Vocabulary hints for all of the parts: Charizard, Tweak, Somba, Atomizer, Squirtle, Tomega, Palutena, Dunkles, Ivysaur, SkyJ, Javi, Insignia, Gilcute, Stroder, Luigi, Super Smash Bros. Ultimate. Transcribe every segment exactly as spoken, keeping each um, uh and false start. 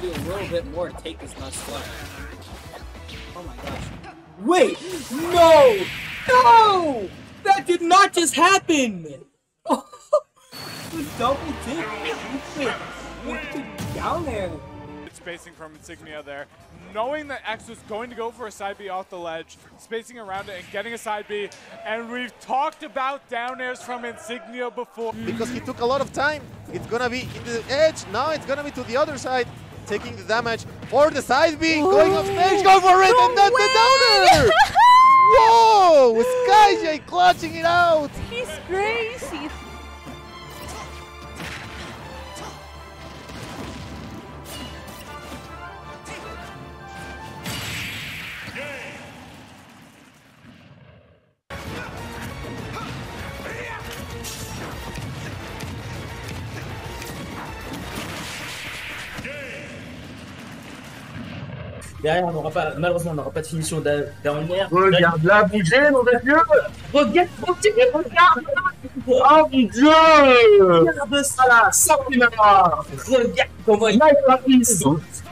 to do a little bit more to take this last one. Oh my gosh. Wait! No! No! That did not just happen! Oh, the double dip! It's down there! Spacing from Insignia there, knowing that X was going to go for a side B off the ledge, spacing around it and getting a side B. And we've talked about down airs from Insignia before. Because he took a lot of time. It's gonna be in the edge, now it's gonna be to the other side, taking the damage for the side B, oh, going off stage, go for it, no and that's the downer! Whoa! SkyJ clutching it out! He's crazy! Derrière, on n'aura pas, malheureusement, on n'aura pas de finition dernière. Regarde-la bouger, mon Dieu! Regarde, regarde! Oh mon Dieu! Regarde ça là, sortez Nara! Regarde comment il a.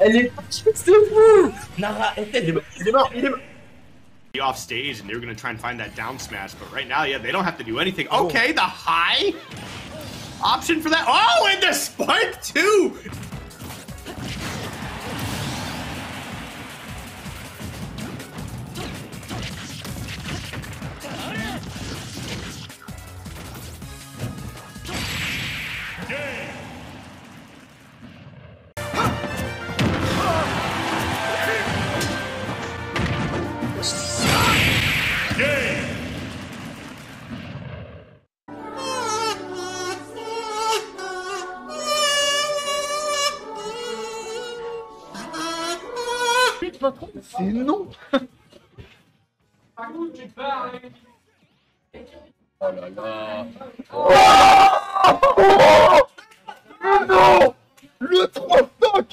Elle est juste fou! Nara était. Il est mort, il est mort! Off stage, and they were going to try and find that down smash, but right now, yeah, they don't have to do anything. Okay, the high option for that. Oh, and the spike too! C'est non. Par contre, tu pars. Oh là là. Oh, oh non. Le trois stock.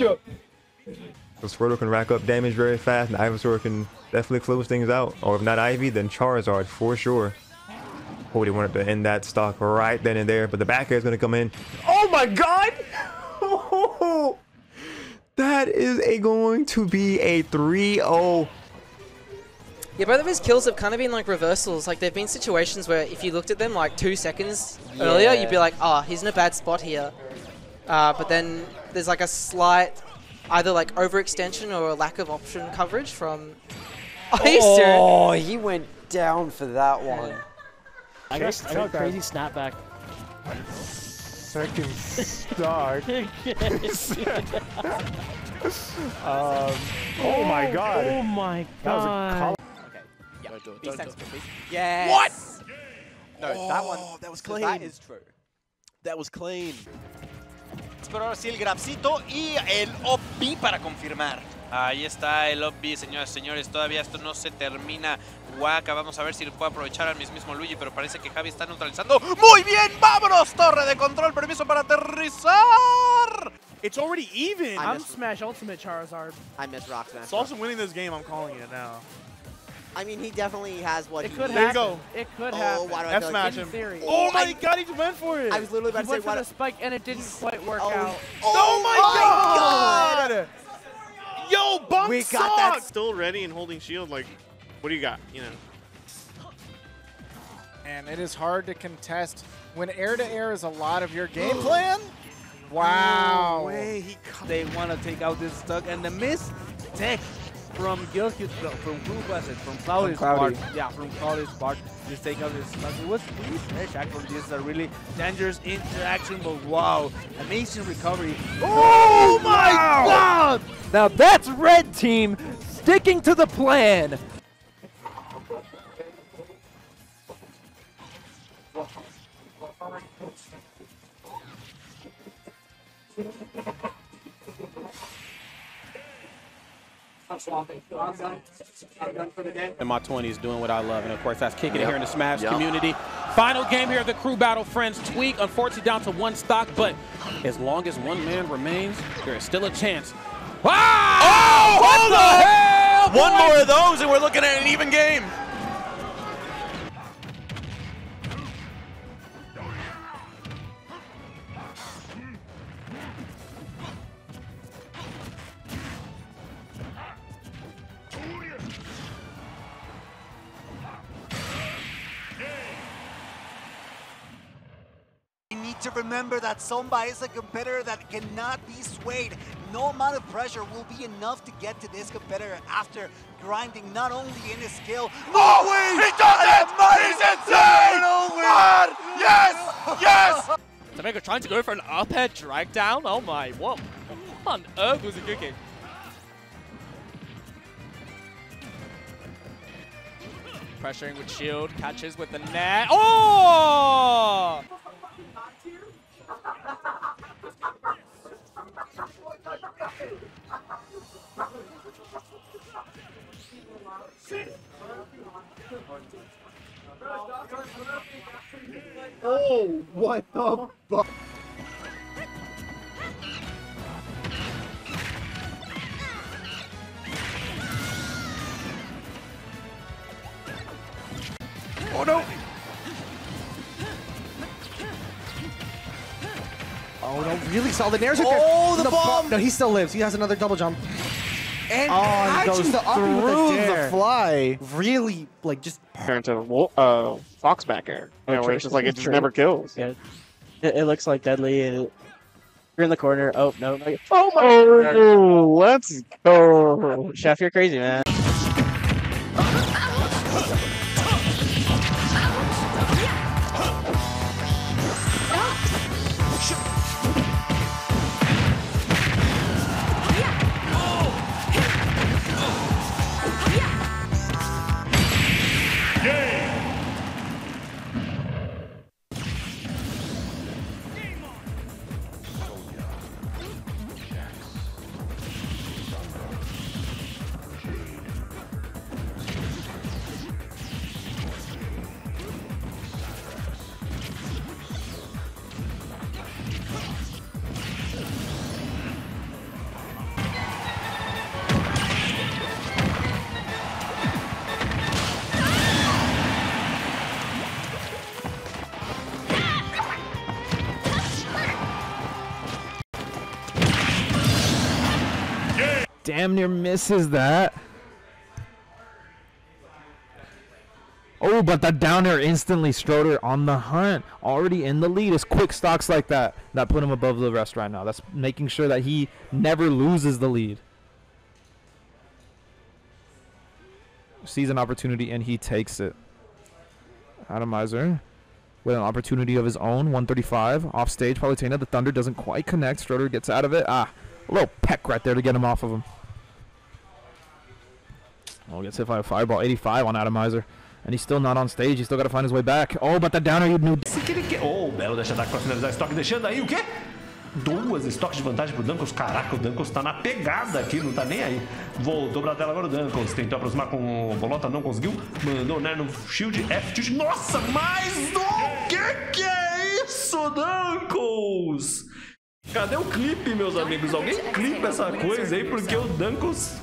So Squirtle can rack up damage very fast, and Ivysaur can definitely close things out. Or if not Ivy, then Charizard for sure. Oh, they wanted to end that stock right then and there, but the back air is going to come in. Oh my god! Oh. That is a going to be a three oh. Yeah, both of his kills have kind of been like reversals. Like, there've been situations where if you looked at them like two seconds yeah. earlier, you'd be like, oh, he's in a bad spot here. Uh, but then there's like a slight either like overextension or a lack of option coverage from. Oh, oh he went down for that one. I guess I got a crazy snapback. Second stock. um, oh my god. Oh my god. That was a okay. Yeah. Don't, don't, don't, don't. Yes. What? No, oh, that one. That was clean. That is true. That was clean. Pero ahora sí el grabcito y el O P para confirmar. Ahí está el O P, señoras y señores. Todavía esto no se termina. Waka, vamos a ver si lo puede aprovechar al mismo Luigi, pero parece que Javi está neutralizando. ¡Muy bien! ¡Vámonos! Torre de control, permiso para aterrizar. It's already even. I'm Smash Ultimate Charizard. I miss Rock Smash. It's also winning this game, I'm calling it now. I mean, he definitely has what it he could needs. Happen. There you go. It could oh, happen. Why do I smash like, him. Oh my I, god, he just went for it. I was literally about he to went say, for the spike, and it didn't quite work oh, out. Oh, oh my god. god! Yo, bump we suck. Got that. Still ready and holding shield, like, what do you got, you know? And it is hard to contest when air-to-air -air is a lot of your game plan. Wow. No way. He they want to take out this stuck, and the mistake from Gilcute, from who was it? From Cloudy's part. Yeah, from Cloudy's part. Just take out this stuff. It was pretty fresh, actually. This is a really dangerous interaction, but wow. Amazing recovery. Oh, oh my wow. God! Now that's red team sticking to the plan. In my twenties, doing what I love, and of course that's kicking yep. it here in the Smash yep. community. Final game here of the crew battle, friends. Tweak, unfortunately, down to one stock, but as long as one man remains, there is still a chance. Ah! Oh, what hold the up. Hell? Boy? One more of those, and we're looking at an even game. to remember that Somba is a competitor that cannot be swayed. No amount of pressure will be enough to get to this competitor after grinding not only in his skill. No! He does it! He's insane! One! Yes! Yes! Tomega trying to go for an up air drag down. Oh my, what on earth was he cooking? Pressuring with shield, catches with the net. Oh! Oh, what the fuck? Oh no! Oh no, really solid nares right there. Oh, the, the bomb! No, he still lives. He has another double jump. And oh, he goes the through the, the fly. Really, like, just... Turn to the uh, Fox back air. You know, where it's just like, it just never kills. Yeah. It, it looks like deadly. It, you're in the corner. Oh, no. Like, oh my god. Oh, let's go. Chef, you're crazy, man. Damn near misses that. Oh, but that down air instantly. Stroder on the hunt, already in the lead. It's quick stocks like that that put him above the rest right now. That's making sure that he never loses the lead. Sees an opportunity and he takes it. Atomizer with an opportunity of his own. one thirty-five off stage. Palutena, the thunder doesn't quite connect. Stroder gets out of it. Ah. A little peck right there to get him off of him. Oh, gets hit by a fireball. eighty-five on Atomizer. And he's still not on stage. He's still got to find his way back. Oh, but that downer, he knew. Oh, belo dash ataque para finalizar o estoque, deixando aí o quê? Duas estoques de vantagem pro Dunkles. Caraca, o Dunkles tá na pegada aqui, não tá nem aí. Voltou pra tela agora o Dunkles. Tentou aproximar com o Bolota, não conseguiu. Mandou o Nair no shield, F tilt. Nossa, mas o que que é isso, Dunkles? Cadê o clipe, meus amigos? Alguém clipa essa coisa aí, porque o Dunkles...